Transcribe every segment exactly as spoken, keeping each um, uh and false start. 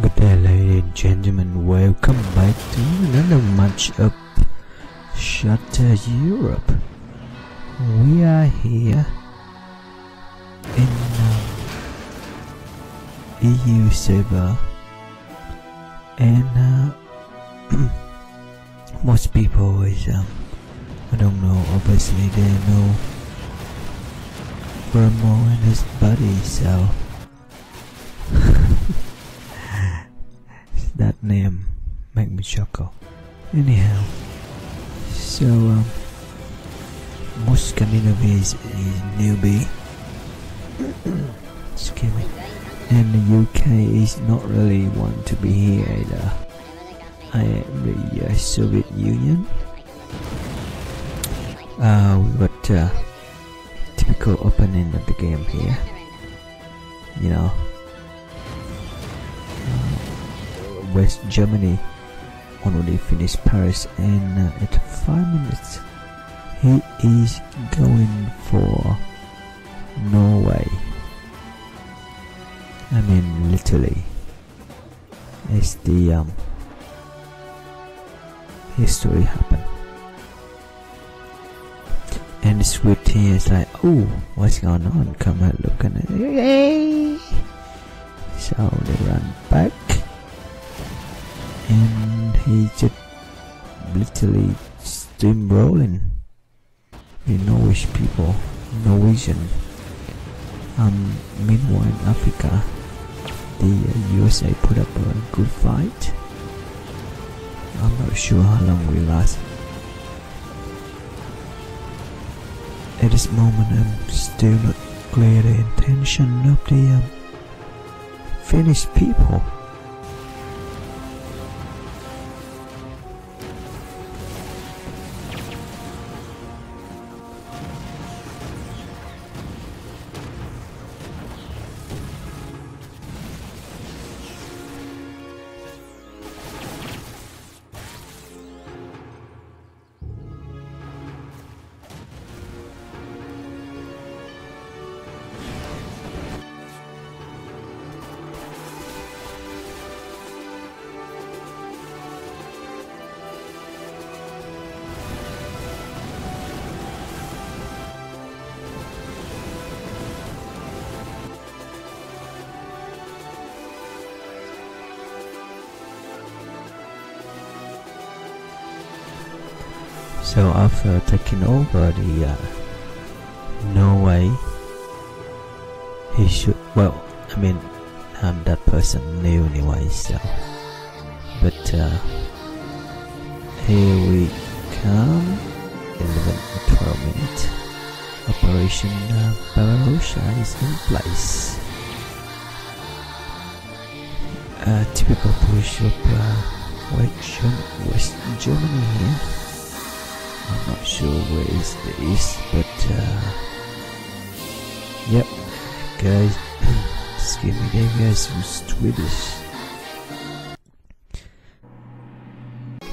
Good day, ladies and gentlemen, welcome back to another match of Shattered Europe. We are here in uh, E U server, and uh, most people is um, I don't know, obviously they know Vermo and his buddy, so that name make me chuckle. Anyhow, so um, most Scandinavia is newbie, excuse me, and the U K is not really want to be here either. I am the uh, Soviet Union. Uh, we got uh, typical opening of the game here, you know. West Germany already finished Paris, and uh, at five minutes he is going for Norway. I mean, literally, it's the um, history happened. And the script here is like, oh, what's going on? Come and look at it. So they run back. And he just literally steamrolling the Norwich people, Norwegian. Um, meanwhile in Africa, the uh, U S A put up a good fight. I'm not sure how long we last. At this moment, I'm still not clear the intention of the um, Finnish people. So after taking over the uh, Norway, he should, well, I mean, I'm that person new anyway, so, but uh, here we come, eleven to twelve minutes, Operation uh, Barbarossa is in place. Uh, typical push of uh, West, West Germany here. I'm not sure where is the east, but uh, yep, guys, excuse me, they guys from Swedish.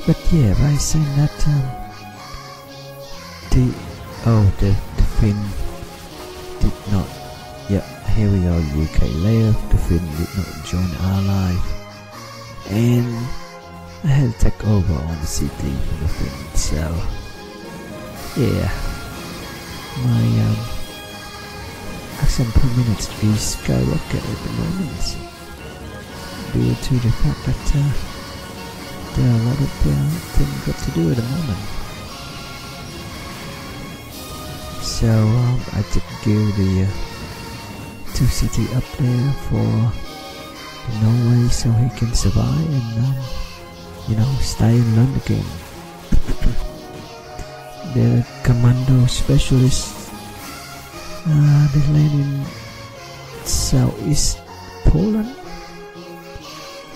But yeah, by saying that, um, the oh, the the Finn did not. Yep, here we are, U K layer. The Finn did not join Allies, and I had to take over on the city for the Finn, so. Yeah, my um, action per minute is skyrocket at the moment due to the fact that uh, there are a lot of uh, things got to do at the moment. So um, I did give the uh, two city up there for Norway so he can survive and um, you know, stay and learn the game. The commando specialists, uh, they land in southeast Poland,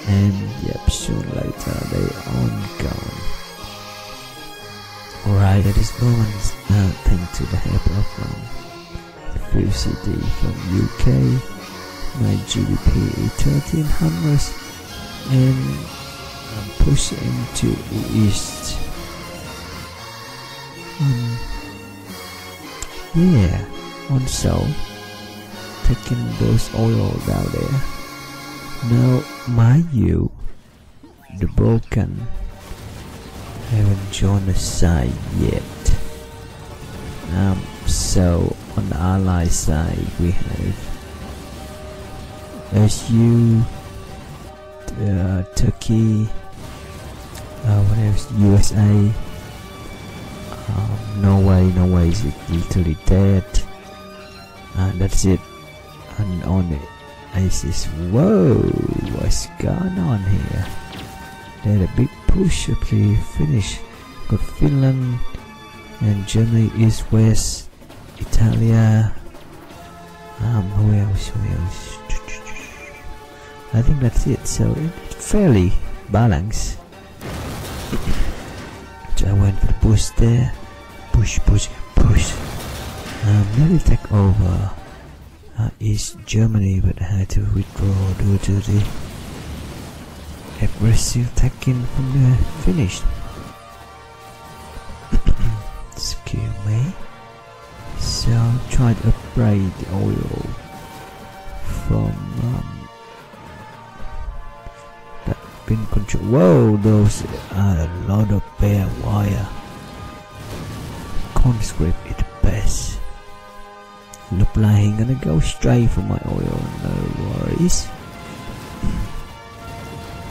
and yep, soon later they on gone. Alright, at this moment, uh, thanks to the help of um, few city from U K, my G D P is thirteen hundred, and I'm pushing into the east. Um, yeah, also taking those oil down there Now, mind you, the Balkans haven't joined the side yet. Um, so on the Allied side we have S U, uh, Turkey, uh, what else? U S A, um, Norway. Norway is literally dead, and that's it. And on it, ISIS. Whoa, what's going on here? They had a big push up here. Finish. Got Finland and Germany, East, West, Italia. Um, who else? Who else? I think that's it. So it's fairly balanced. So I went for the push there. Push, push, push. Um, nearly take over. Uh, East Germany, but I had to withdraw due to the aggressive attacking from the Finnish. Excuse me. So I tried to upgrade the oil from um, that pin control. Whoa, those are a lot of bare wire. Conscript is the best. Look like I'm gonna go straight for my oil, no worries.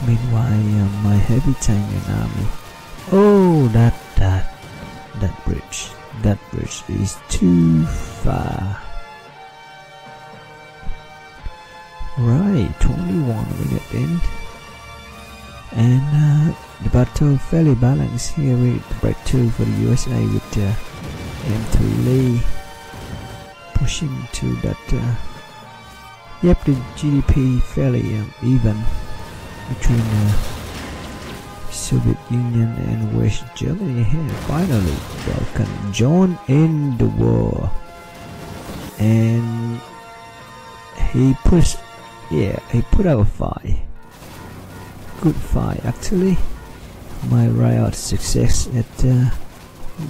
Meanwhile, uh, my heavy tank and army. Oh, that that that bridge, that bridge is too far. Right, twenty-one we get in, and uh, the battle fairly balanced here with breakthrough for the U S A with the uh, M three Lee. Pushing to that, uh, yep, the G D P fairly um, even between uh, Soviet Union and West Germany here. Finally, Balkan joined in the war, and he pushed, yeah, he put out a fight. Good fight, actually. My riot success at uh,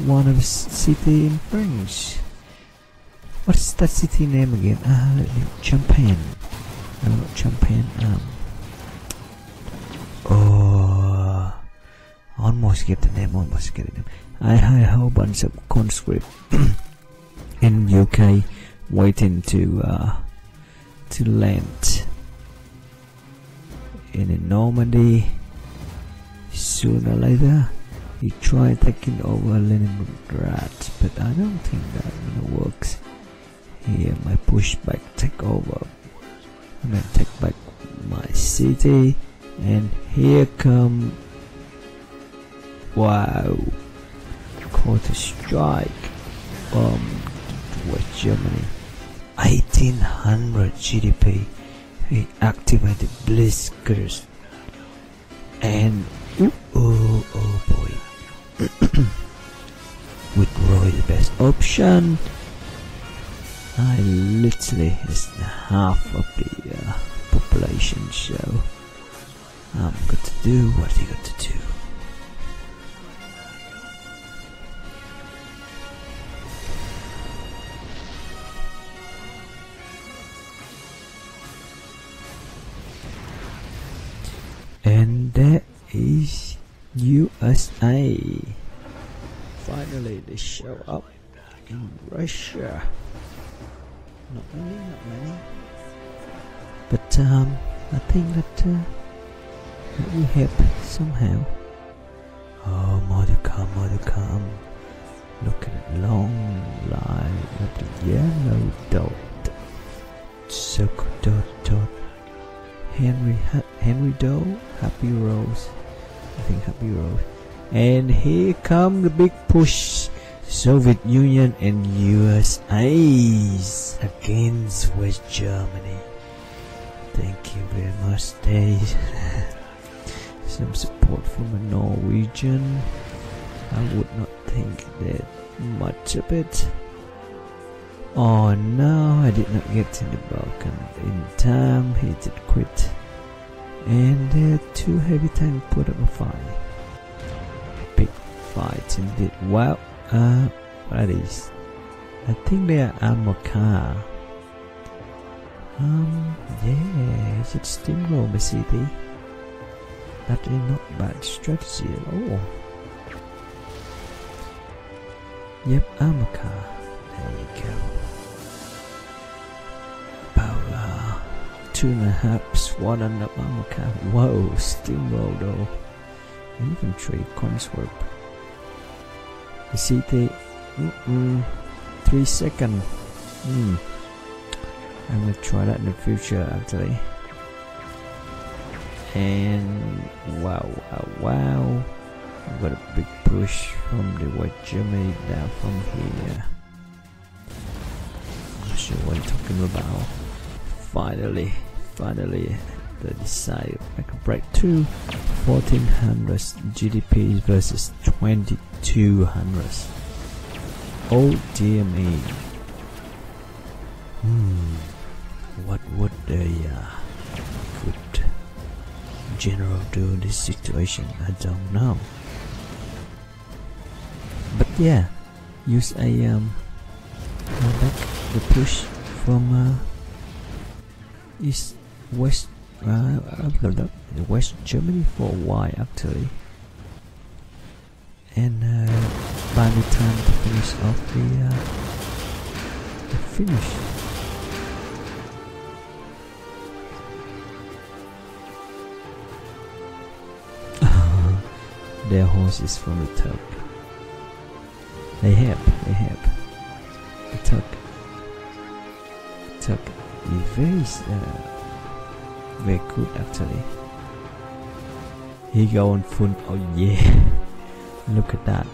one of the city in France. What's that city name again? Ah, let me... Champagne. No, not Champagne. Um... Oh... Almost get the name, almost get the name. I had a whole bunch of conscript in U K waiting to, uh... to land. And in Normandy, sooner or later, he tried taking over Leningrad, but I don't think that really works. Here, my pushback take over. I'm gonna take back my city, and here come. Wow! Counter strike from West Germany. eighteen hundred G D P. He activated Blitzkrieg, and oh oh boy! Withdraw is the best option. I literally is half of the uh, population, so I'm got to do what he got to do. And that is U S A. Finally they show up in Russia. Not many, not many, but um, I think that, uh, that will help somehow. Oh, more to come, more to come. Look at that long line of the yellow dot, circle dot dot. Henry, ha Henry Doe, Happy Rose, I think Happy Rose. And here come the big push. Soviet Union and U S A's against West Germany. Thank you very much, Dave. Some support from a Norwegian. I would not think that much of it. Oh no, I did not get to the Balkan in time. He did quit. And there uh, two heavy tanks put up a fight. Big fight indeed. Wow. Uh, what are these? I think they are armored car. Um, yeah, I should steamroll my city. Actually, not bad strategy at all. Yep, armor car. There we go. Power. Two and a half squad under armor car. Whoa, steamroll though. Infantry, consort. The city. Mm-mm. Three second. Hmm. I'm gonna try that in the future actually. And wow, wow, wow. I've got a big push from the White Germany down from here. Not sure what I'm talking about. Finally, finally, they decided to make a breakthrough. fourteen hundred G D P versus twenty-two hundred. Oh dear me. Hmm, what would the uh, good general do in this situation? I don't know. But yeah, use a um, uh, back the push from uh, east west uh, west Germany for a while actually, and uh, by the time to finish off the uh, the finish. Their horses from the Turk. They have, they have. The Turk, the Turk is very, uh, very good actually. He go on full, oh yeah, look at that.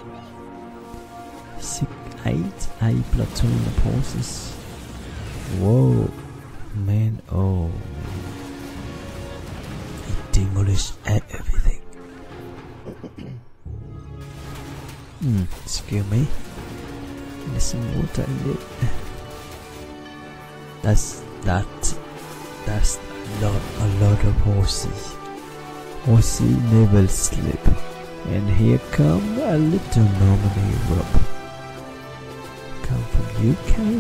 Six, eight, eight platoon of horses. Whoa, man, oh man. It demolished everything. Hmm, excuse me. There's some water in it. That's that. That's a lot, a lot of horses. Horses never sleep. And here come a little Norman Europe. Come from U K.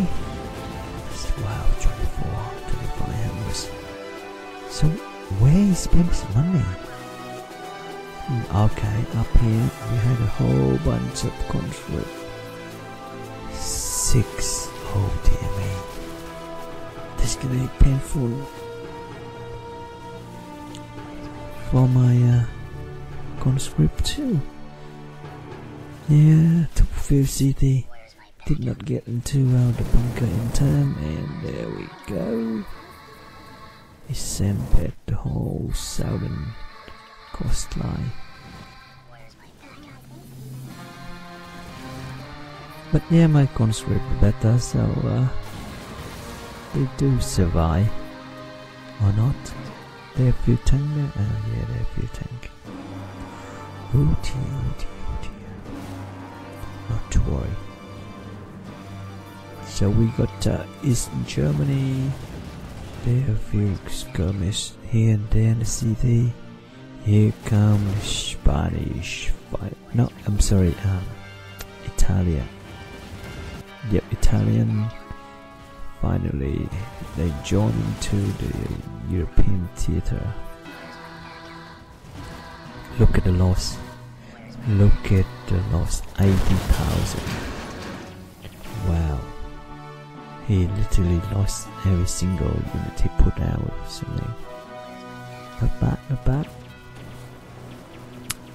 Wow, twenty-four, twenty-five hours. So where he spends money? Okay, up here we had a whole bunch of conflict. Six. Oh dear me. This is gonna be painful for my uh, conscript too. Yeah, top field city. Did not get into uh, the bunker in time, and there we go. It sampled the whole southern coastline. But yeah, my cons were better, so uh, they do survive or not. They have few tank there. Uh, yeah, they have few tank. Oh dear, oh dear, oh dear. Not to worry. So we got uh, East Germany. They have few skirmish here and there in the city. Here comes Spanish fight. No, I'm sorry, um, Italian. Yep, Italian. Finally, they join into the European theater. Look at the loss. Look at the loss. eighty thousand. Wow. He literally lost every single unit he put out or something. Not bad, not bad.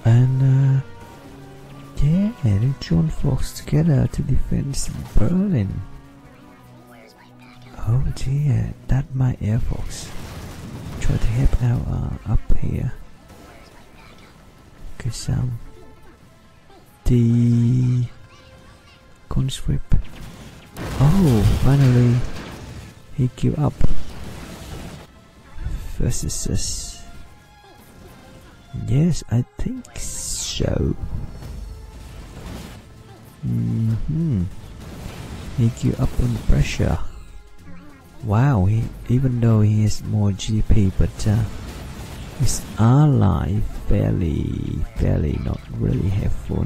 And uh, yeah, they joined forces together to defend Berlin. Oh dear, that my air force. Try to help out uh, up here. Cause um, the conscript. Oh, finally, he gave up. Versus us. Yes, I think so. Mm-hmm. He gave up on the pressure. Wow, he, even though he has more G D P, but uh, his ally fairly, fairly not really helpful.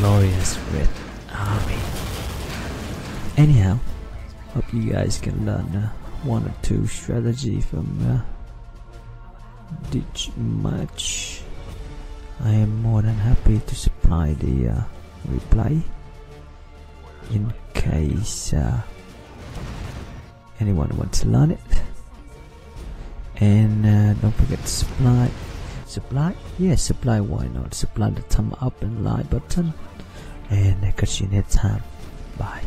Glorious Red Army. Anyhow, Hope you guys can learn uh, one or two strategy from uh, this match. I am more than happy to supply the uh, replay in case uh, anyone wants to learn it. And uh, don't forget to supply, supply, yeah, supply. Why not supply the thumb up and like button? And I catch you next time. Bye.